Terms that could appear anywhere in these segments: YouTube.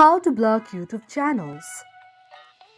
How to block YouTube channels.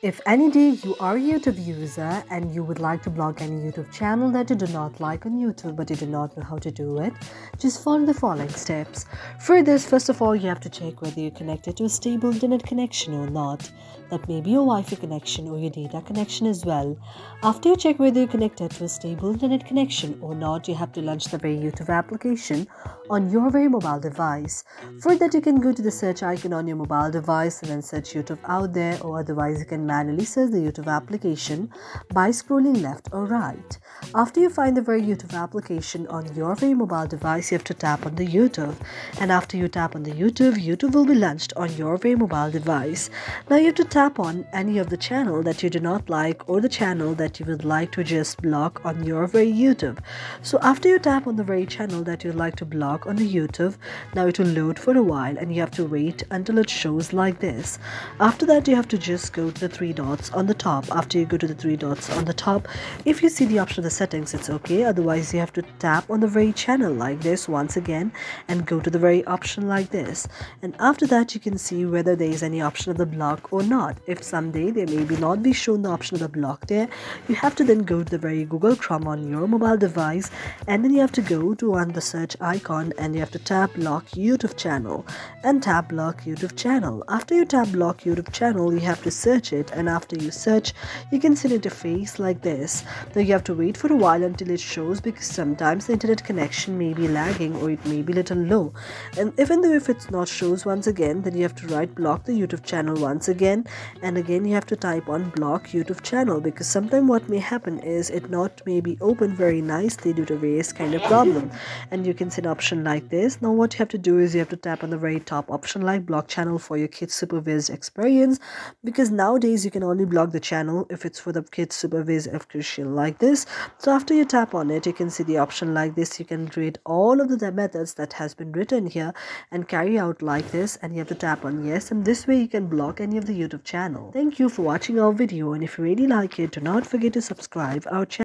If any day you are a YouTube user and you would like to block any YouTube channel that you do not like on YouTube but you do not know how to do it, just follow the following steps. For this, first of all, you have to check whether you're connected to a stable internet connection or not. That may be your Wi-Fi connection or your data connection as well. After you check whether you're connected to a stable internet connection or not, you have to launch the very YouTube application on your very mobile device. For that, you can go to the search icon on your mobile device and then search YouTube out there, or otherwise you can manually search the YouTube application by scrolling left or right. After you find the very YouTube application on your very mobile device, you have to tap on the YouTube, and after you tap on the YouTube, YouTube will be launched on your very mobile device. Now you have to tap on any of the channel that you do not like or the channel that you would like to just block on your very YouTube. So after you tap on the very channel that you'd like to block on the YouTube, now it will load for a while and you have to wait until it shows like this. After that, you have to just go to the three dots on the top. After you go to the three dots on the top, if you see the option of the settings, it's okay. Otherwise, you have to tap on the very channel like this once again and go to the very option like this, and after that you can see whether there is any option of the block or not. If someday there may be not be shown the option of the block there, you have to then go to the very Google Chrome on your mobile device, and then you have to go to on the search icon and you have to tap block YouTube channel and tap block YouTube channel. After you tap block YouTube channel, you have to search it, and after you search, you can see an interface like this. Now you have to wait for a while until it shows, because sometimes the internet connection may be lagging or it may be a little low, and even though if it's not shows once again, then you have to write block the YouTube channel once again, and again you have to type on block YouTube channel, because sometimes what may happen is it not may be open very nicely due to various kind of problem, and you can see an option like this. Now what you have to do is you have to tap on the very top option like block channel for your kids supervised experience, because nowadays you can only block the channel if it's for the kids supervised education like this. So after you tap on it, you can see the option like this. You can create all of the methods that has been written here and carry out like this, and you have to tap on yes, and this way you can block any of the YouTube channel. Thank you for watching our video, and if you really like it, do not forget to subscribe our channel.